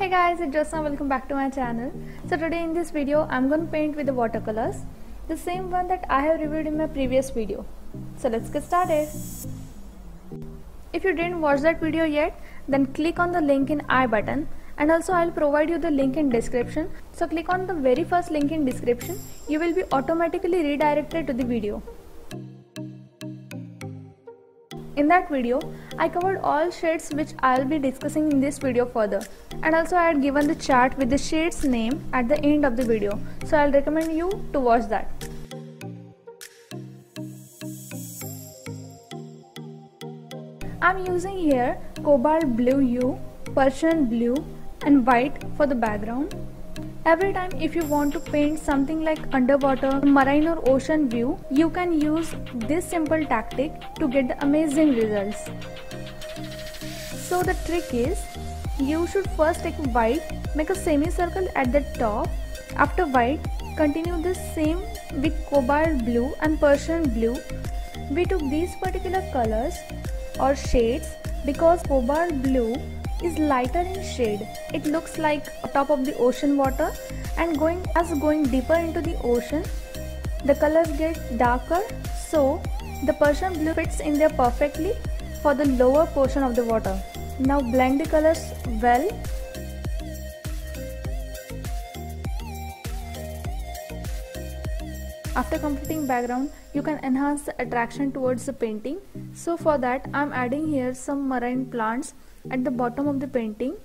Hey guys, it's Jyotsna. Welcome back to my channel. So today in this video I'm going to paint with the watercolors, the same one that I have reviewed in my previous video. So let's get started. If you didn't watch that video yet, then click on the link in I button, and also I'll provide you the link in description. So click on the very first link in description, you will be automatically redirected to the video. In that video, I covered all shades which I'll be discussing in this video further, and also I had given the chart with the shades name at the end of the video, so I'll recommend you to watch that. I'm using here Cobalt Blue U, Persian Blue and white for the background. Every time if you want to paint something like underwater, marine or ocean view, you can use this simple tactic to get the amazing results. So the trick is, you should first take white, make a semicircle at the top. After white, continue the same with Cobalt Blue and Persian Blue. We took these particular colors or shades because Cobalt Blue is lighter in shade, it looks like top of the ocean water, and going deeper into the ocean the colors get darker, so the Persian Blue fits in there perfectly for the lower portion of the water. Now blend the colors well. After completing background, you can enhance the attraction towards the painting, so for that I'm adding here some marine plants at the bottom of the painting.